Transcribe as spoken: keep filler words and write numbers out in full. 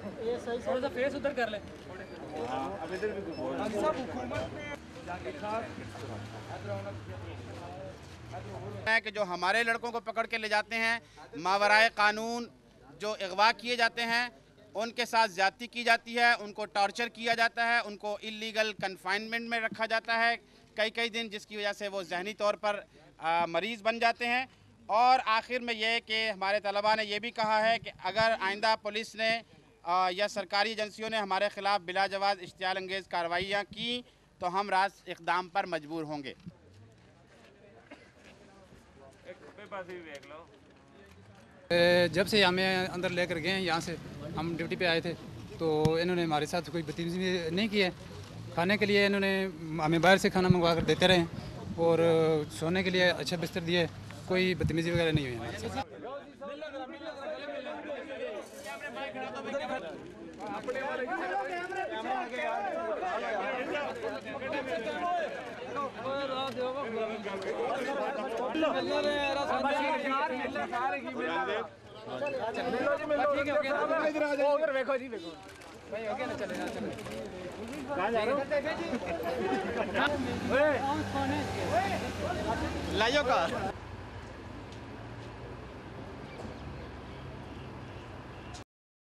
थोड़ा सा फेस उधर कर ले। अब इधर भी है कि जो हमारे लड़कों को पकड़ के ले जाते हैं, मावराए कानून जो अगवा किए जाते हैं उनके साथ ज्यादती की जाती है, उनको टॉर्चर किया जाता है, उनको इलीगल कन्फाइनमेंट में रखा जाता है कई कई दिन, जिसकी वजह से वो जहनी तौर पर आ, मरीज़ बन जाते हैं। और आखिर में यह कि हमारे तलबा ने यह भी कहा है कि अगर आइंदा पुलिस ने आ, या सरकारी एजेंसियों ने हमारे ख़िलाफ़ बिलाजवाज़ इश्तियाल अंगेज़ कार्रवाइयाँ की तो हम रास्त इक़दाम पर मजबूर होंगे। जब से हमें अंदर लेकर गए हैं, यहाँ से हम ड्यूटी पे आए थे तो इन्होंने हमारे साथ कोई बदतमीजी नहीं की है। खाने के लिए इन्होंने हमें बाहर से खाना मंगवा कर देते रहे और सोने के लिए अच्छा बिस्तर दिए, कोई बदतमीजी वगैरह नहीं हुई। लाइयो का